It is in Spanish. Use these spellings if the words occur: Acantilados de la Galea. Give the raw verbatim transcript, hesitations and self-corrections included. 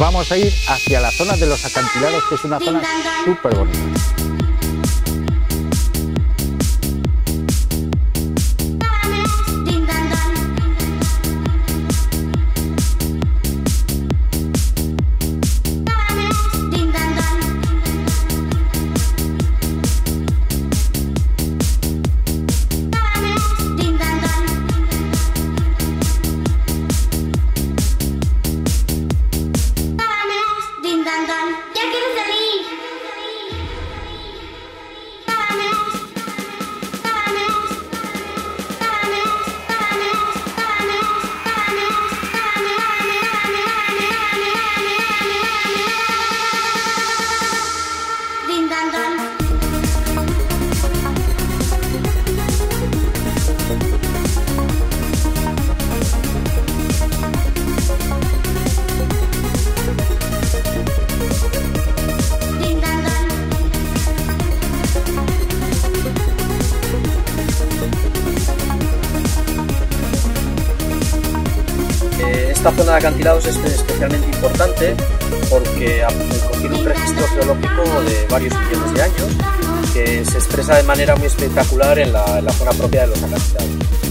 vamos a ir hacia la zona de los acantilados, que es una zona súper bonita. Esta zona de acantilados es especialmente importante porque contiene un registro geológico de varios millones de años que se expresa de manera muy espectacular en la, en la zona propia de los acantilados.